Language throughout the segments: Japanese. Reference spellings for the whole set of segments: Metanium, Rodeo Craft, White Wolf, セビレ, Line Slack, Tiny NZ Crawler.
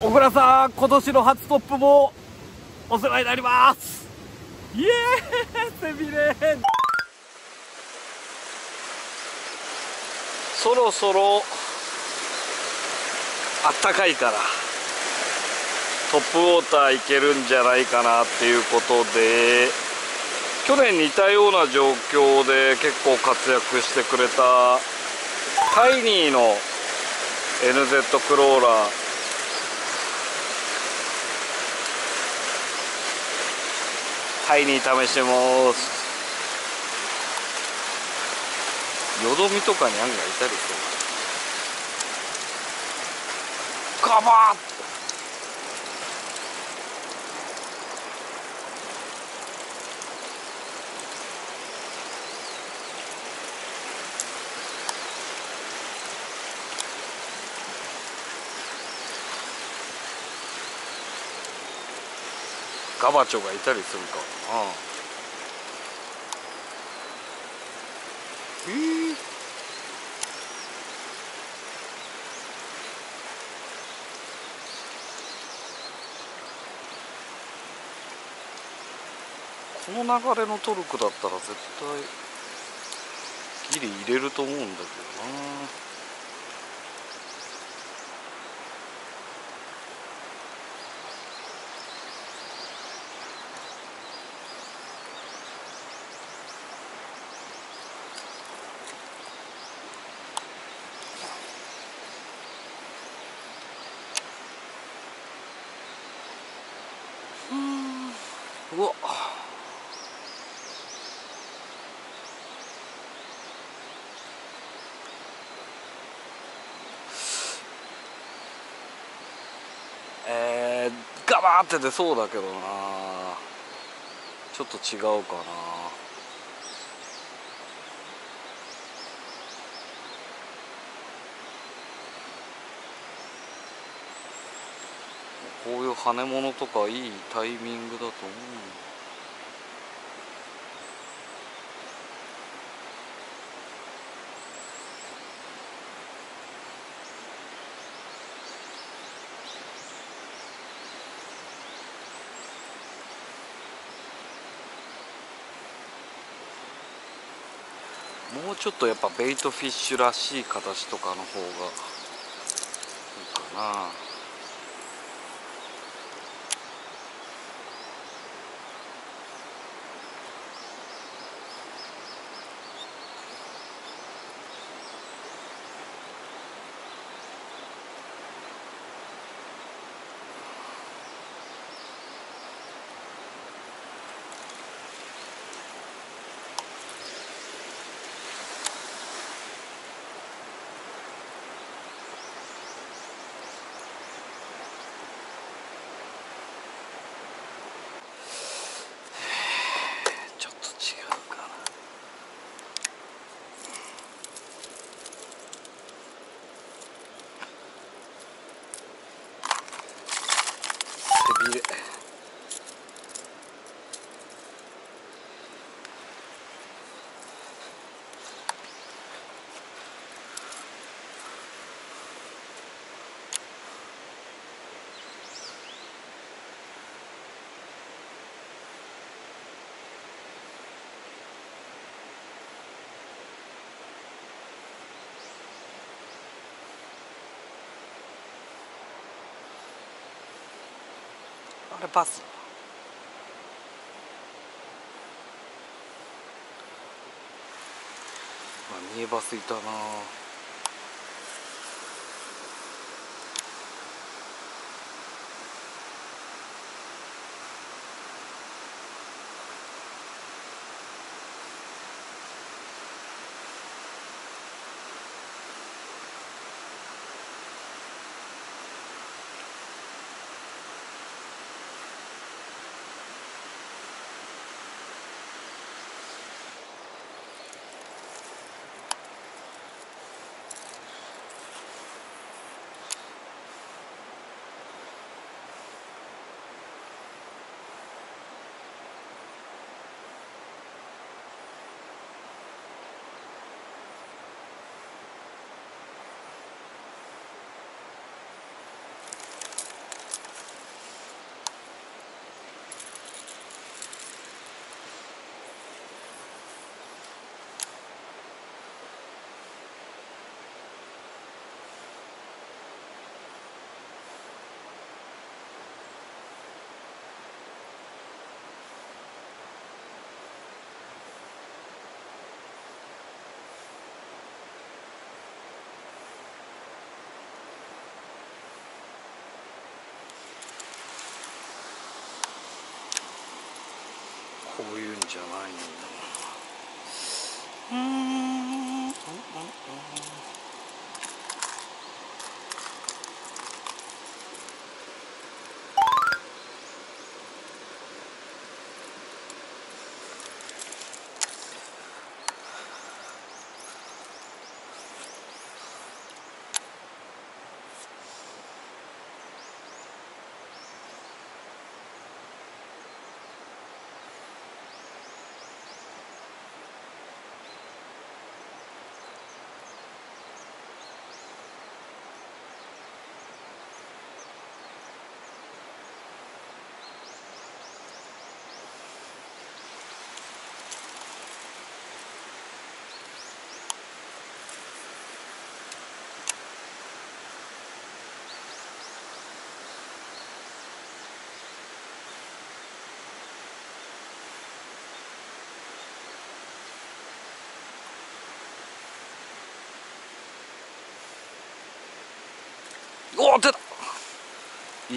小倉さん、今年の初トップもお世話になります。イエーイ、背びれ。そろそろあったかいからトップウォーター行けるんじゃないかなっていうことで、去年似たような状況で結構活躍してくれたタイニーの NZ クローラー、タイニー試してます。よどみとかに案外いたりする。ガバーッとガバチョがいたりするかな。この流れのトルクだったら絶対ギリ入れると思うんだけどな。うわっ、ガバーって出そうだけどな、ちょっと違うかな。こういう跳ね物とかいいタイミングだと思う。もうちょっとやっぱベイトフィッシュらしい形とかの方がいいかな。これパス。見えバスいたな。こういうんじゃないんだな。おー出た、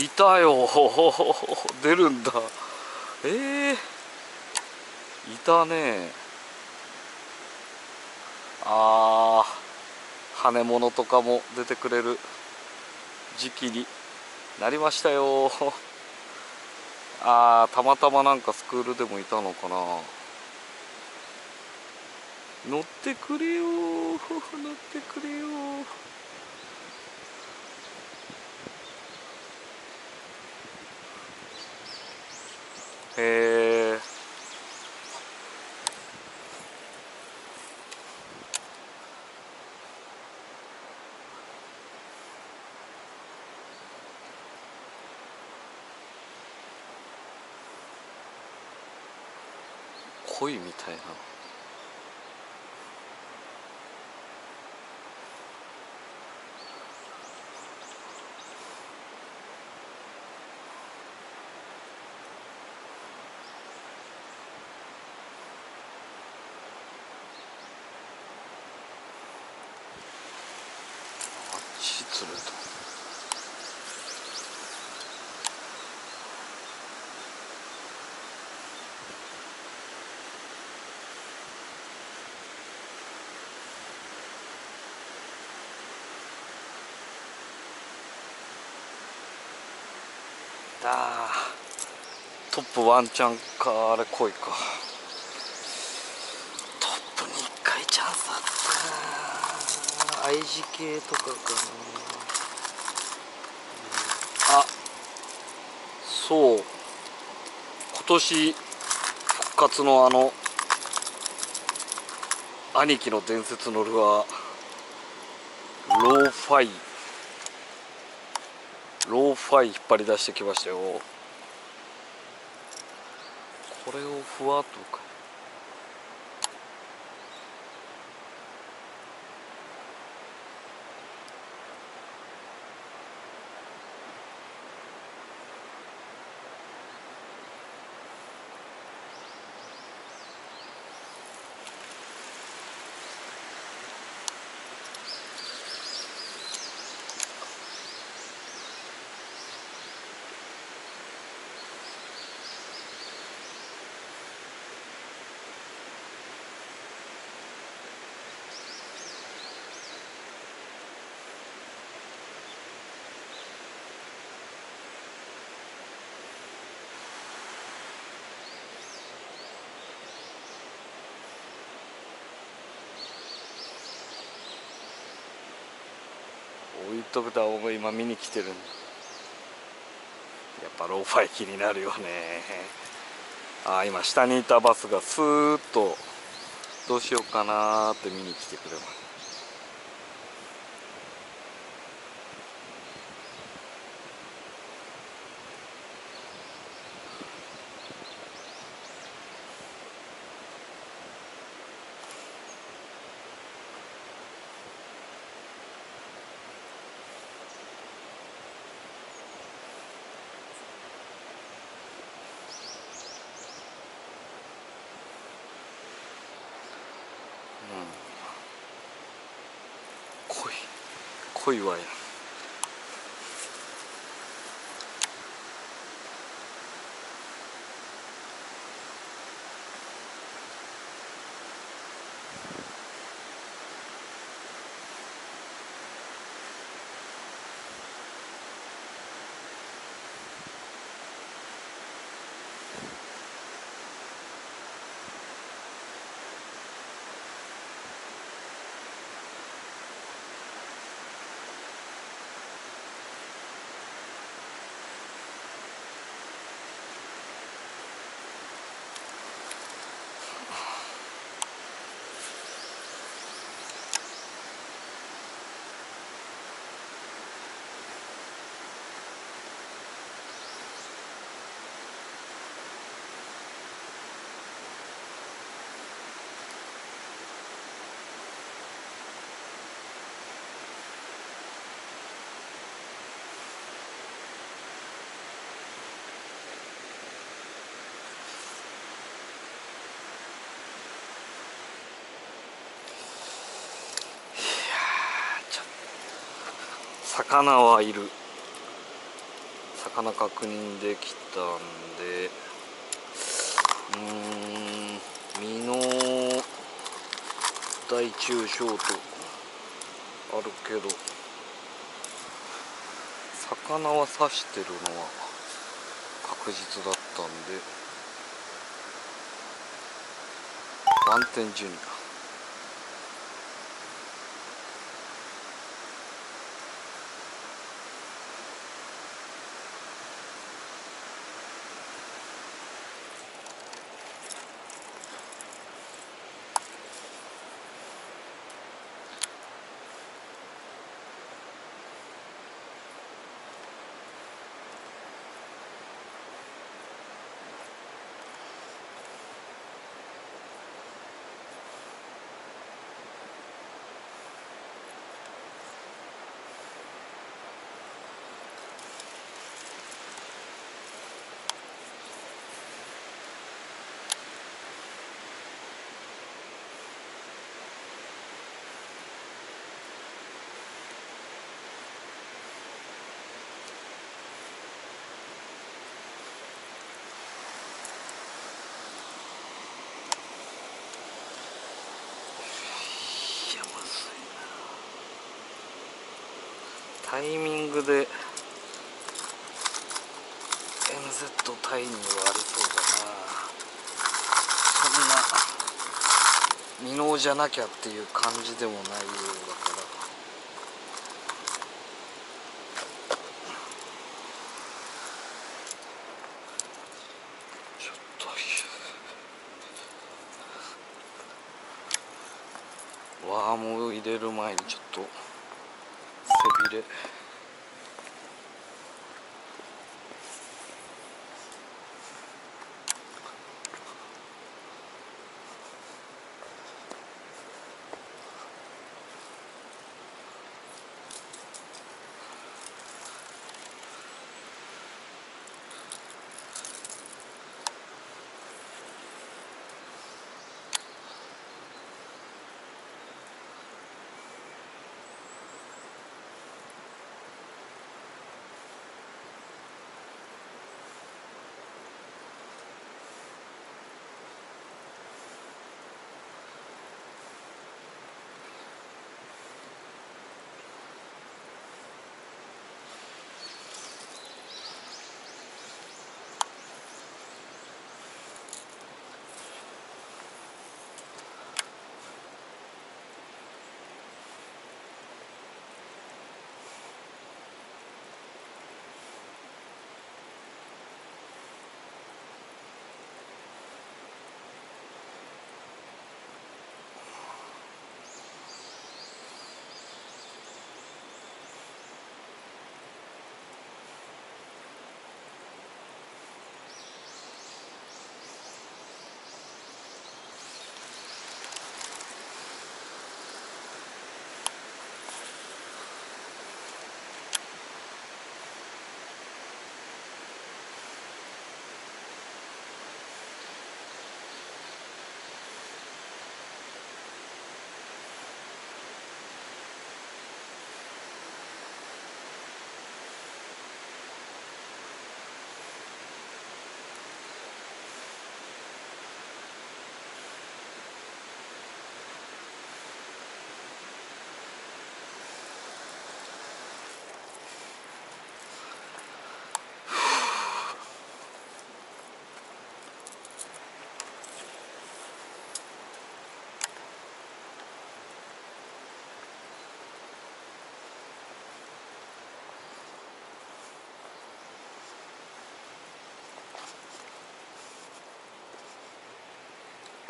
いたよ、出るんだ。いたね。あー、羽物とかも出てくれる時期になりましたよ。あー、たまたまなんかスクールでもいたのかな。乗ってくれよ、乗ってくれよ。鯉みたいな。するとあートップワンチャンか、あれ来いか。トップに1回チャンスあったな。 I 字系とかかな。あ、そう、今年復活のあの兄貴の伝説のルアー、ローファイ引っ張り出してきましたよ。これをふわっとかドクターを今見に来てるんだ。やっぱローファイ気になるよね。あ、今下にいたバスがスーッとどうしようかなーって見に来てくれます。濃いわよ。魚はいる。魚確認できたんで、身の大中小とあるけど、魚は刺してるのは確実だったんで、ワンテンジュニア。タイミングで NZ タイにはありそうだな。そんな未納じゃなきゃっていう感じでもないようだから。ワームを入れる前にちょっと背びれ。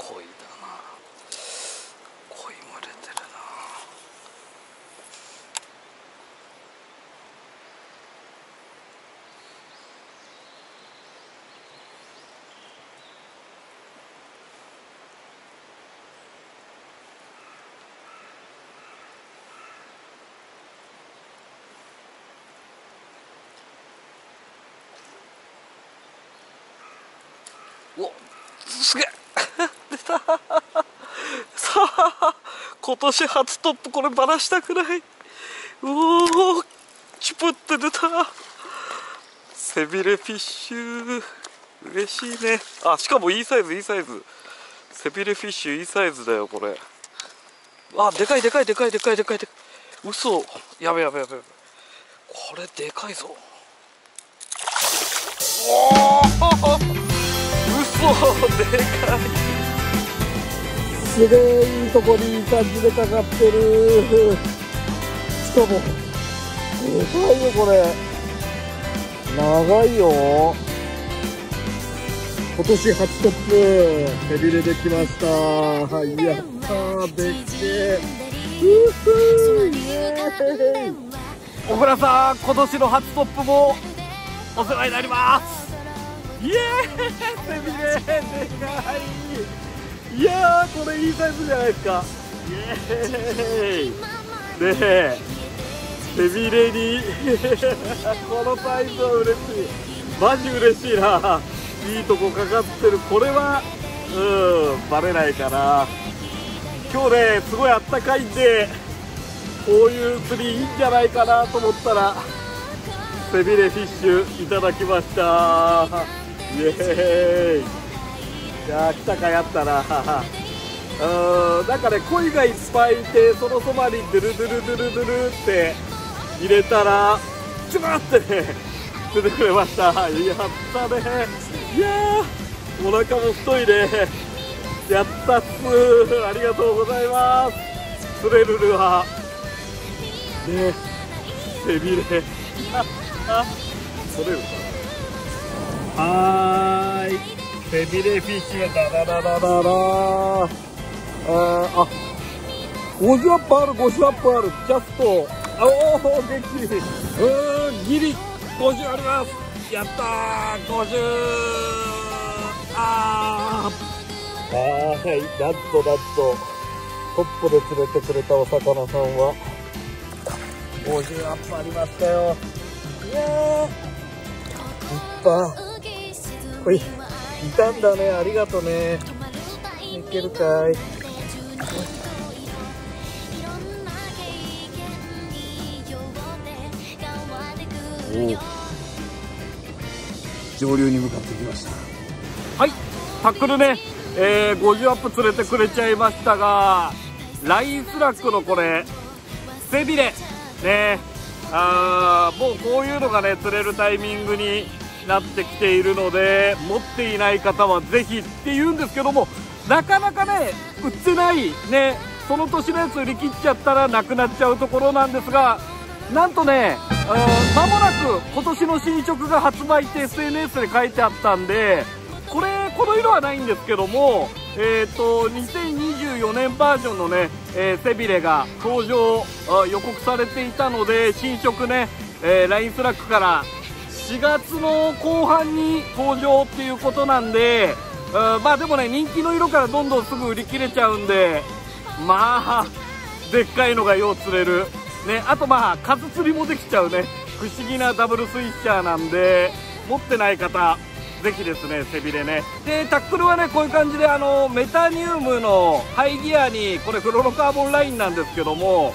恋だな。恋も出てるな。うわっ、すげえさあ、今年初トップ、こればらしたくない。うおー、ポって出た。背びれフィッシュ嬉しいね。あ、しかもいいサイズ、いいサイズ。背びれフィッシュいいサイズだよこれ。あ、でかいでかいでかいでかいでかいでかい。嘘、やべやべやべ。これでかいぞ。おお、嘘、でかい。すごい、いいとこにいい感じでかかってる。しかもでかいよこれ。長いよ。今年初トップ背びれできました。はい、やったー、でっけー。小倉さん、今年の初トップもお世話になります。イエーイ、背びれでかい。いやー、これいいサイズじゃないですか。イエーイ。で背びれにこのサイズは嬉しい。マジ嬉しいな。いいとこかかってる。これはバレないかな。今日ね、すごいあったかいんで、こういう釣りいいんじゃないかなと思ったら背びれフィッシュいただきました。イエーイ。いやー、来たかやったな。なんかね、鯉がいっぱいいて、そのそばにドゥルドゥルドゥルドゥルって入れたらジュバってね出てくれました。やったね。いやー、お腹も太いね。やったっすー、ありがとうございます。釣れるルアーね、背びれ釣れるかな。はーい、背びれフィッシュがダラララララー。あ、50アップある、50アップある。ジャスト、おお、元気。ギリ50あります。やったー、50。あー、はい、なんとなんとトップで釣れてくれたお魚さんは50アップありましたよ。いやー、立派。こい、いたんだね、ありがとね。いけるかい。おお、上流に向かってきました。はい、タックルね、50アップ釣れてくれちゃいましたが、ラインスラックのこれ背びれね。もうこういうのがね釣れるタイミングになってきているので、持っていない方はぜひって言うんですけども、なかなかね売ってないね。その年のやつ売り切っちゃったらなくなっちゃうところなんですが、なんとね、まもなく今年の新色が発売って SNS で書いてあったんで、この色はないんですけども、2024年バージョンのね、背びれが登場予告されていたので、新色ね、ラインスラックから4月の後半に登場っていうことなんで、まあでもね、人気の色からどんどんすぐ売り切れちゃうんで、まあでっかいのがよう釣れる。ね、あとまあ数釣りもできちゃうね、不思議なダブルスイッチャーなんで、持ってない方ぜひですね、背びれね。でタックルはね、こういう感じでメタニウムのハイギアに、これフロロカーボンラインなんですけども、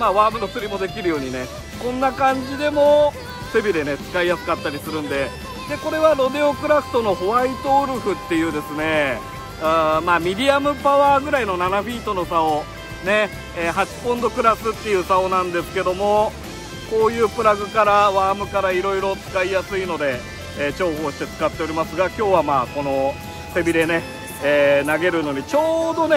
まあワームの釣りもできるようにね、こんな感じでも背びれね使いやすかったりするんで。でこれはロデオクラフトのホワイトウルフっていうですね、まあミディアムパワーぐらいの7フィートの差をね、8ポンドクラスっていう竿なんですけども、こういうプラグからワームからいろいろ使いやすいので、重宝して使っておりますが、今日はまあこの背びれね、投げるのにちょうど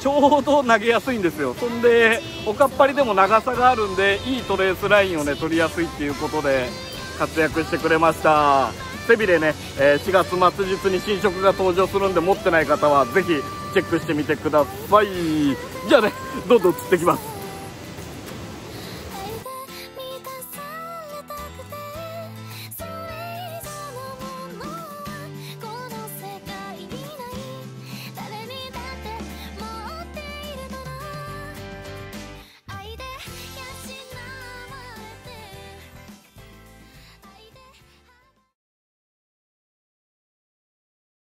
投げやすいんですよ。そんでおかっぱりでも長さがあるんで、いいトレースラインをね取りやすいっていうことで活躍してくれました。背びれね、4月末日に新色が登場するんで、持ってない方はぜひチェックしてみてください。じゃあね、どんどん釣ってきます。